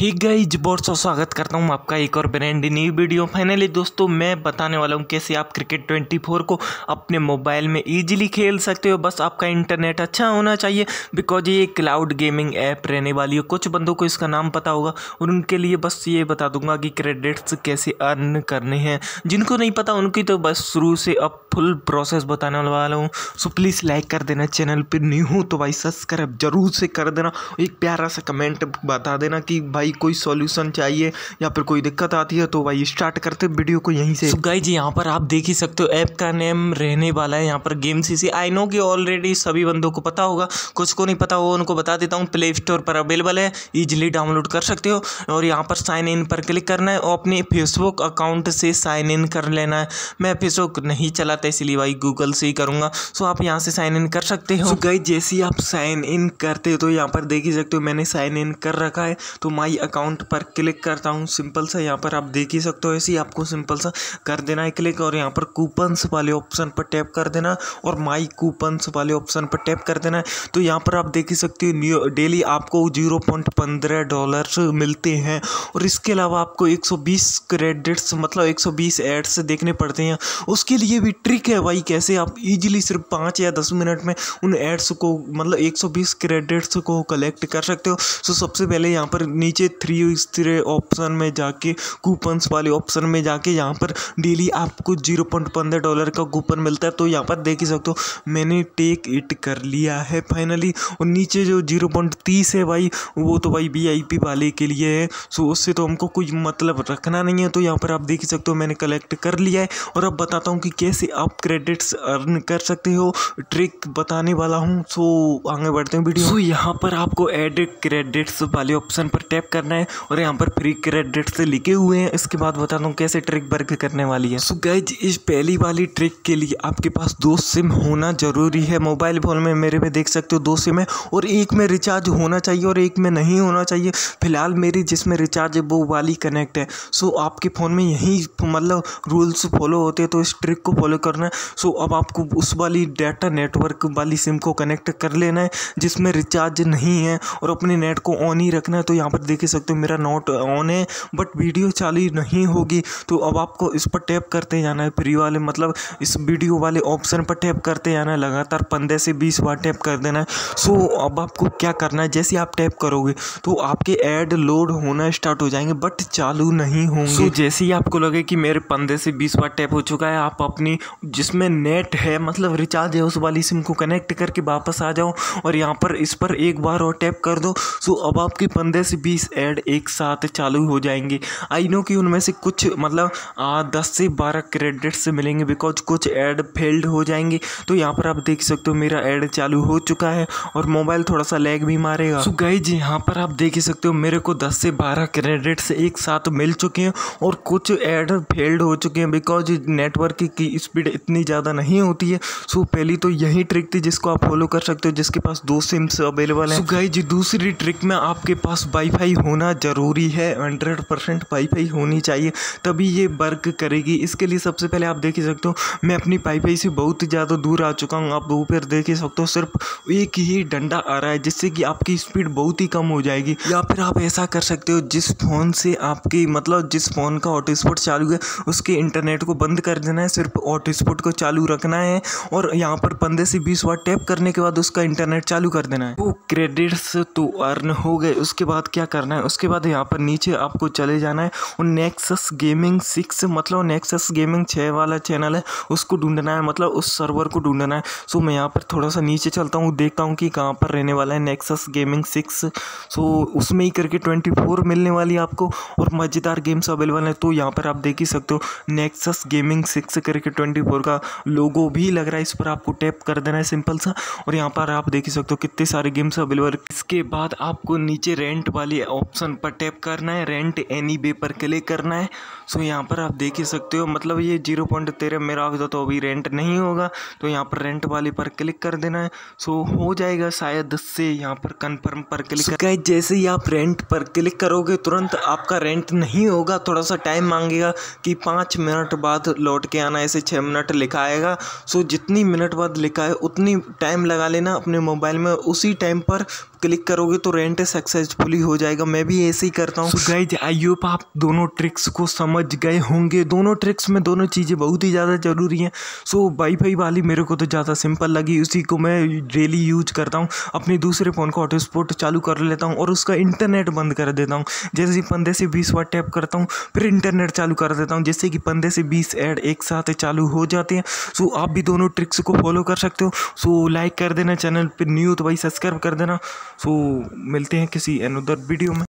Hey guys बहुत सा स्वागत करता हूं आपका एक और ब्रांड न्यू वीडियो। फाइनली दोस्तों मैं बताने वाला हूं कैसे आप क्रिकेट 24 को अपने मोबाइल में इजीली खेल सकते हो। बस आपका इंटरनेट अच्छा होना चाहिए बिकॉज ये क्लाउड गेमिंग ऐप रहने वाली है। कुछ बंदों को इसका नाम पता होगा और उनके लिए बस ये बता दूंगा कि क्रेडिट्स कैसे अर्न करने हैं। जिनको नहीं पता उनकी तो बस शुरू से अब फुल प्रोसेस बताने वाला हूँ। सो प्लीज़ लाइक कर देना, चैनल पर न्यू हो तो भाई सब्सक्राइब जरूर से कर देना। एक प्यारा सा कमेंट बता देना कि भाई कोई सॉल्यूशन चाहिए या फिर कोई दिक्कत आती है। तो भाई स्टार्ट करते वीडियो को यहीं से। गाइस यहाँ पर आप देख ही सकते हो ऐप का नेम रहने वाला है यहाँ पर गेम सीसी। आई नो कि ऑलरेडी सभी बंदों को पता होगा, कुछ को नहीं पता होगा उनको बता देता हूँ। प्ले स्टोर पर अवेलेबल है, ईजिली डाउनलोड कर सकते हो। और यहाँ पर साइन इन पर क्लिक करना है और अपने फेसबुक अकाउंट से साइन इन कर लेना है। मैं फेसबुक नहीं चलाता इसलिए भाई गूगल से ही करूँगा। सो आप यहाँ से साइन इन कर सकते हो। गाइस जैसे ही आप साइन इन करते हो तो यहाँ पर देख ही सकते हो मैंने साइन इन कर रखा है। तो माई अकाउंट पर क्लिक करता हूँ, सिंपल सा यहाँ पर आप देख ही सकते हो। ऐसे ही आपको सिंपल सा कर देना है क्लिक और यहाँ पर कूपन्स वाले ऑप्शन पर टैप कर देना और माई कूपन्स वाले ऑप्शन पर टैप कर देना है। तो यहाँ पर आप देख ही सकते हो न्यू डेली आपको $0.15 मिलते हैं और इसके अलावा आपको 120 क्रेडिट्स मतलब 120 एड्स देखने पड़ते हैं। उसके लिए भी ट्रिक है भाई कैसे आप ईजिली सिर्फ 5 या 10 मिनट में उन एड्स को मतलब 120 क्रेडिट्स को कलेक्ट कर सकते हो। सो सबसे पहले यहाँ पर नीचे थ्री ऑप्शन में जाके कूपन्स वाले ऑप्शन में जाके यहाँ पर डेली आपको $0.15 का कूपन मिलता है। तो यहाँ पर देख ही सकते हो मैंने टेक इट कर लिया है फाइनली। और नीचे जो 0.30 है भाई वो तो भाई VIP वाले के लिए है। सो उससे तो हमको कुछ मतलब रखना नहीं है। तो यहाँ पर आप देख ही सकते हो मैंने कलेक्ट कर लिया है और अब बताता हूँ कि कैसे आप क्रेडिट्स अर्न कर सकते हो, ट्रिक बताने वाला हूँ। सो आगे बढ़ते हैं वीडियो। सो यहाँ पर आपको एड क्रेडिट्स वाले ऑप्शन पर टैप करना है और यहाँ पर फ्री क्रेडिट्स लिखे हुए हैं। इसके बाद बताता हूँ कैसे ट्रिक वर्क करने वाली है। सो गाइज इस पहली वाली ट्रिक के लिए आपके पास 2 सिम होना जरूरी है मोबाइल फोन में। मेरे पे देख सकते हो 2 सिम है और एक में रिचार्ज होना चाहिए और एक में नहीं होना चाहिए। फिलहाल मेरी जिसमें रिचार्ज है वो वाली कनेक्ट है। सो आपके फ़ोन में यही मतलब रूल्स फॉलो होते हैं तो इस ट्रिक को फॉलो करना है। सो अब आपको उस वाली डाटा नेटवर्क वाली सिम को कनेक्ट कर लेना है जिसमें रिचार्ज नहीं है और अपने नेट को ऑन ही रखना है। तो यहाँ पर देख सकते हो मेरा नॉट ऑन है बट वीडियो चालू नहीं होगी। तो अब आपको इस पर टैप करते जाना है फ्री वाले मतलब इस वीडियो वाले ऑप्शन पर टैप करते जाना है, लगातार 15 से 20 बार टैप कर देना है। सो अब आपको क्या करना है, जैसे आप टैप करोगे तो आपके ऐड लोड होना स्टार्ट हो जाएंगे बट चालू नहीं होंगे। सो जैसे ही आपको लगे कि मेरे 15 से 20 बार टैप हो चुका है आप अपनी जिसमें नेट है मतलब रिचार्ज है उस वाली सिम को कनेक्ट करके वापस आ जाओ और यहाँ पर इस पर एक बार और टैप कर दो। सो अब आपकी 15 से 20 ऐड एक साथ चालू हो जाएंगे। आई नो कि उनमें से कुछ मतलब 10 से 12 क्रेडिट्स मिलेंगे बिकॉज कुछ ऐड फेल्ड हो जाएंगे। तो यहाँ पर आप देख सकते हो मेरा ऐड चालू हो चुका है और मोबाइल थोड़ा सा लैग भी मारेगा। सो गाइज यहाँ पर आप देख ही सकते हो मेरे को 10 से 12 क्रेडिट्स एक साथ मिल चुके हैं और कुछ ऐड फेल्ड हो चुके हैं बिकॉज नेटवर्क की स्पीड इतनी ज़्यादा नहीं होती है। सो पहली तो यही ट्रिक थी जिसको आप फॉलो कर सकते हो जिसके पास 2 सिम्स अवेलेबल है। सो गाइज दूसरी ट्रिक में आपके पास वाईफाई होना ज़रूरी है, 100% वाईफाई होनी चाहिए तभी ये वर्क करेगी। इसके लिए सबसे पहले आप देख ही सकते हो मैं अपनी वाईफाई से बहुत ज़्यादा दूर आ चुका हूँ। आप ऊपर देख ही सकते हो सिर्फ एक ही डंडा आ रहा है जिससे कि आपकी स्पीड बहुत ही कम हो जाएगी। या फिर आप ऐसा कर सकते हो जिस फ़ोन से आपकी मतलब जिस फ़ोन का हॉटस्पॉट चालू है उसके इंटरनेट को बंद कर देना है, सिर्फ हॉटस्पॉट को चालू रखना है और यहाँ पर 15 से 20 बार टैप करने के बाद उसका इंटरनेट चालू कर देना है। वो क्रेडिट्स तो अर्न हो गए। उसके बाद क्या करना है, उसके बाद यहाँ पर नीचे आपको चले जाना है और नेक्सस गेमिंग 6 मतलब नेक्सस गेमिंग 6 वाला चैनल है उसको ढूंढना है मतलब उस सर्वर को ढूंढना है। सो मैं यहाँ पर थोड़ा सा नीचे चलता हूँ, देखता हूँ कि कहाँ पर रहने वाला है नेक्सस गेमिंग 6। सो उसमें ही क्रिकेट 24 मिलने वाली है आपको और मज़ेदार गेम्स अवेलेबल हैं। तो यहाँ पर आप देख ही सकते हो नेक्सस गेमिंग 6 क्रिकेट 24 का लोगो भी लग रहा है, इस पर आपको टैप कर देना है सिंपल सा और यहाँ पर आप देख ही सकते हो कितने सारे गेम्स अवेलेबल। इसके बाद आपको नीचे रेंट वाली ऑप्शन पर टैप करना है, रेंट एनी वे पर क्लिक करना है। सो यहाँ पर आप देख ही सकते हो मतलब ये 0.13 मेरा होता तो अभी रेंट नहीं होगा। तो यहाँ पर रेंट वाले पर क्लिक कर देना है। सो हो जाएगा शायद से, यहाँ पर कन्फर्म पर क्लिक कर। जैसे ही आप रेंट पर क्लिक करोगे तुरंत आपका रेंट नहीं होगा, थोड़ा सा टाइम मांगेगा कि 5 मिनट बाद लौट के आना, ऐसे 6 मिनट लिखा आएगा। सो जितनी मिनट बाद लिखा है उतनी टाइम लगा लेना अपने मोबाइल में, उसी टाइम पर क्लिक करोगे तो रेंट सक्सेसफुली हो जाएगा। मैं भी ऐसे ही करता हूँ। So गाइज आई होप आप दोनों ट्रिक्स को समझ गए होंगे। दोनों ट्रिक्स में दोनों चीज़ें बहुत ही ज़्यादा ज़रूरी हैं। सो वाईफाई वाली मेरे को तो ज़्यादा सिंपल लगी, उसी को मैं डेली यूज करता हूँ। अपने दूसरे फ़ोन को हॉटस्पॉट चालू कर लेता हूँ और उसका इंटरनेट बंद कर देता हूँ। जैसे ही 15 से 20 बार टैप करता हूँ फिर इंटरनेट चालू कर देता हूँ, जिससे कि 15 से 20 ऐड एक साथ चालू हो जाते हैं। सो आप भी दोनों ट्रिक्स को फॉलो कर सकते हो। सो लाइक कर देना, चैनल पर न्यू तो भाई सब्सक्राइब कर देना। सो मिलते हैं किसी अनदर वीडियो में।